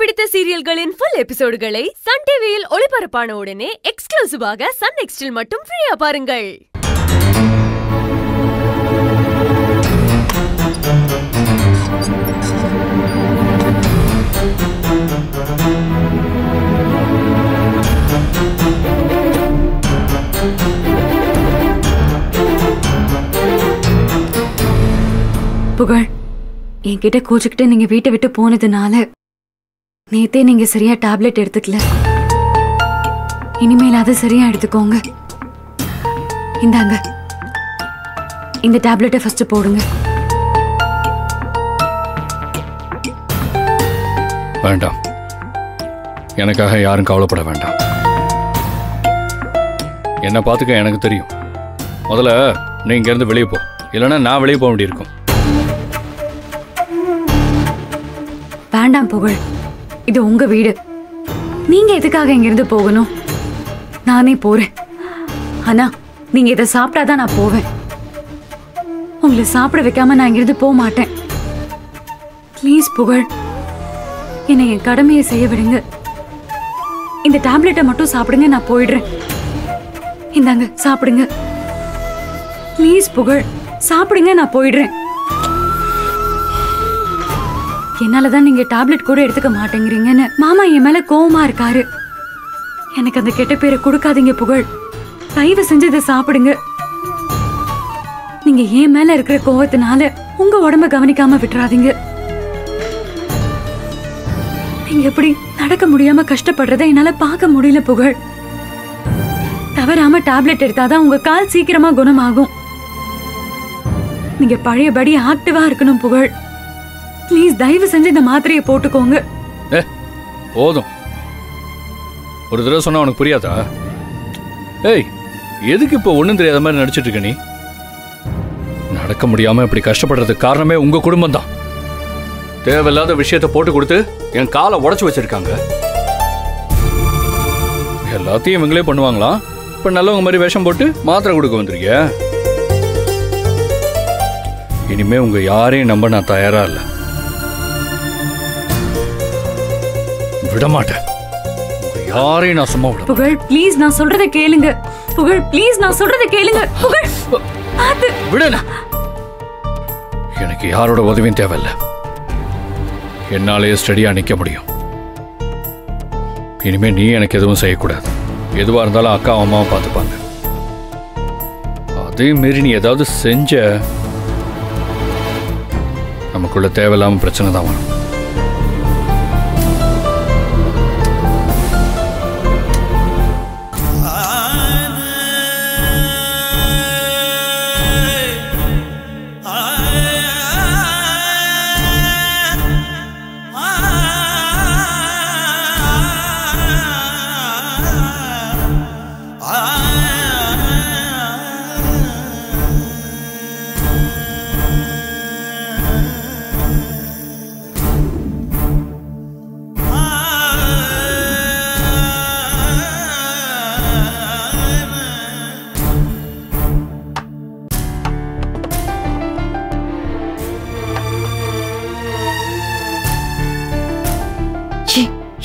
பிடித்த சீரியல்களின் full எபிசோடுகளை Sun டிவியில் ஒளிபரப்பான உடனே எக்ஸ்க்ளூசிவாக சன் நெக்ஸ்டில் மட்டும் ஃப்ரீயா பாருங்கள். புகழ், என்கிட்ட கோச்சுக்கிட்டு நீங்க வீட்டை விட்டு போனதுனால நேத்தே நீங்க சரியா டேப்லெட் எடுத்துக்கல. இனிமேல் அதை சரியா எடுத்துக்கோங்க. இந்தாங்க, இந்த டேப்லெட்டை ஃபர்ஸ்ட் போடுங்க. வேண்டாம், எனக்காக யாரும் கவலைப்பட வேண்டாம். என்னை பார்த்துக்க எனக்கு தெரியும். முதல்ல நீ இங்கேருந்து வெளியே போ, இல்லைன்னா நான் வெளியே போக வேண்டியிருக்கும். வேண்டாம் புகழ், இது உங்க வீடு. நீங்க எதுக்காக இங்கிருந்து போகணும்? நானே போறேன். ஆனா நீங்க இதை சாப்பிட்டாதான் நான் போவேன். உங்களை சாப்பிட வைக்காம நான் இங்கிருந்து போக மாட்டேன். ப்ளீஸ் புகழ், என்னை என் கடமையை செய்ய விடுங்க. இந்த டேப்லெட்டை மட்டும் சாப்பிடுங்க, நான் போயிடுறேன். இந்தாங்க சாப்பிடுங்க. ப்ளீஸ் புகழ், சாப்பிடுங்க, நான் போயிடுறேன். என்னாலதான் நீங்க டேப்லெட் கூட எடுத்துக்க மாட்டேங்கிறீங்கன்னு மாமா என் மேல கோவமா இருக்காரு. எனக்கு அந்த கெட்ட பேரை கொடுக்காதீங்க புகழ். தயவு செஞ்சு இதை சாப்பிடுங்க. நீங்க என் மேல இருக்கிற கோவத்தினால உங்க உடம்ப கவனிக்காம விட்டுறாதீங்க. நீங்க எப்படி நடக்க முடியாம கஷ்டப்படுறத என்னால பார்க்க முடியல புகழ். தவறாம டேப்லெட் எடுத்தாதான் உங்க கால் சீக்கிரமா குணமாகும். நீங்க பழையபடி ஆக்டிவா இருக்கணும் புகழ். ப்ளீஸ் தயவு செஞ்சு இந்த மாத்திரையை போட்டுக்கோங்க. போதும், ஒரு தடவை சொன்னா உனக்கு புரியாதா? ஏய், எதுக்கு இப்போ ஒன்றும் தெரியாத மாதிரி நடிச்சிட்டு இருக்க நீ? நடக்க முடியாம இப்படி கஷ்டப்படுறதுக்கு காரணமே உங்க குடும்பம் தான். தேவையில்லாத விஷயத்தை போட்டு கொடுத்து என் காலை உடச்சு வச்சிருக்காங்க. எல்லாத்தையும் இவங்களே பண்ணுவாங்களா? இப்ப நல்லவங்க மாதிரி விஷம் போட்டு மாத்திரை கொடுக்க வந்துருக்க. இனிமே உங்க யாரையும் நம்ப நான் தயாரா இல்லை. விடமாட்டேன் யாரையும். நான் சும்மா விட. புகழ் ப்ளீஸ், நான் சொல்றத கேளுங்க. புகழ் ப்ளீஸ், நான் சொல்றத கேளுங்க. புகழ் விடுனா எனக்கு யாரோட உதவியும் தேவையில்லை. என்னாலேயே ஸ்டடியா நிக்க முடியும். இனிமே நீ எனக்கு எதுவும் செய்யக்கூடாது. எதுவா இருந்தாலும் அக்கா அம்மாவும் பார்த்துப்பாங்க. அதே மாரி நீ ஏதாவது செஞ்ச நமக்குள்ள தேவையில்லாம பிரச்சனை தான் வரும்.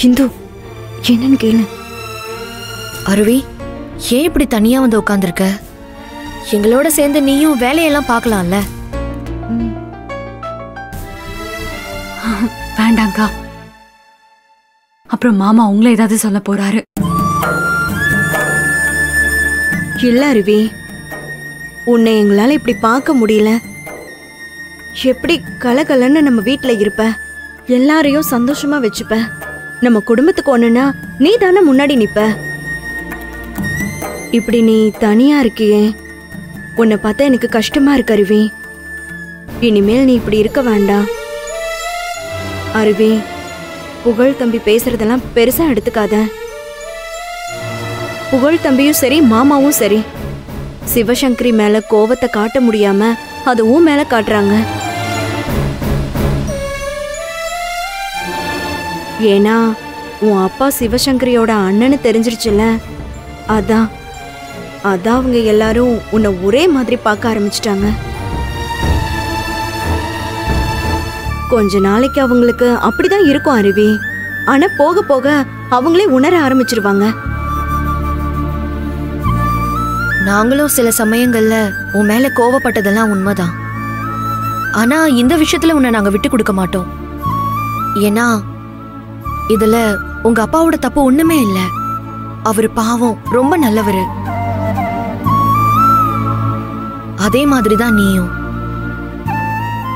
இந்து, என்னன்னு கேளு. அருவி, ஏன் இப்படி தனியா வந்து உட்காந்துருக்க? எங்களோட சேர்ந்து நீயும் வேலையெல்லாம் பார்க்கலாம்ல. வேண்டாங்கா, அப்புறம் மாமா உங்களை ஏதாவது சொல்ல போறாரு. இல்ல அருவி, உன்னை எங்களால இப்படி பார்க்க முடியல. எப்படி கலகலன்னு நம்ம வீட்டுல இருப்ப, எல்லாரையும் சந்தோஷமா வச்சுப்ப. நம்ம குடும்பத்துக்கு ஒண்ணுன்னா நீ தானே முன்னாடி நிப்ப. இப்படி நீ தனியா இருக்கியே, உன்னை பார்த்தா எனக்கு கஷ்டமா இருக்கு அருவி. இனிமேல் நீ இப்படி இருக்க வேண்டாம் அருவி. புகழ் தம்பி பேசுறதெல்லாம் பெருசா எடுத்துக்காத. புகழ் தம்பியும் சரி, மாமாவும் சரி, சிவசங்கரி மேல கோவத்தை காட்ட முடியாம அதுவும் மேல காட்டுறாங்க. ஏன்னா உன் அப்பா சிவசங்கரியோட அண்ணன்னு தெரிஞ்சிருச்சுல, அதான் அதான் அவங்க எல்லாரும் உன்னை ஒரே மாதிரி பார்க்க ஆரம்பிச்சிட்டாங்க. கொஞ்ச நாளைக்கு அவங்களுக்கு அப்படிதான் இருக்கும் அருவி. ஆனா போக போக அவங்களே உணர ஆரம்பிச்சிருவாங்க. நாங்களும் சில சமயங்கள்ல உன் மேல கோவப்பட்டதெல்லாம் உண்மைதான். ஆனா இந்த விஷயத்துல உன்னை நாங்க விட்டு கொடுக்க மாட்டோம். ஏன்னா இதுல உங்க அப்பாவோட தப்பு ஒண்ணுமே இல்ல. அவரு பாவம் ரொம்ப நல்லவரு. அதே மாதிரிதான் நீயும்.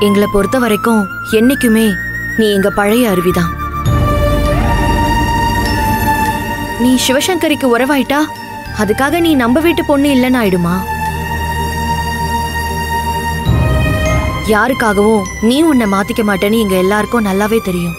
எங்களை பொறுத்த வரைக்கும் என்னைக்குமே நீ எங்க பழைய அருவிதான். நீ சிவசங்கரிக்கு உறவாயிட்டா அதுக்காக நீ நம்ம வீட்டு பொண்ணு இல்லைன்னு ஆயிடுமா? யாருக்காகவும் நீ உன்னை மாத்திக்க மாட்டேன்னு எங்க எல்லாருக்கும் நல்லாவே தெரியும்.